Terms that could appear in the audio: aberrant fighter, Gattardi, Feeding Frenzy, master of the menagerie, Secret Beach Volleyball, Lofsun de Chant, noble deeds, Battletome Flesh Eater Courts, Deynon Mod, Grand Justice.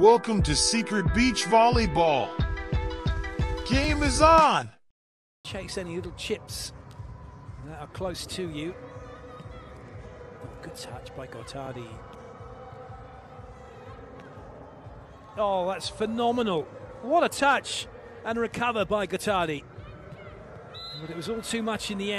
Welcome to Secret Beach Volleyball. Game is on. Chase any little chips that are close to you. Oh, good touch by Gattardi. Oh, that's phenomenal. What a touch and recover by Gattardi. But it was all too much in the end.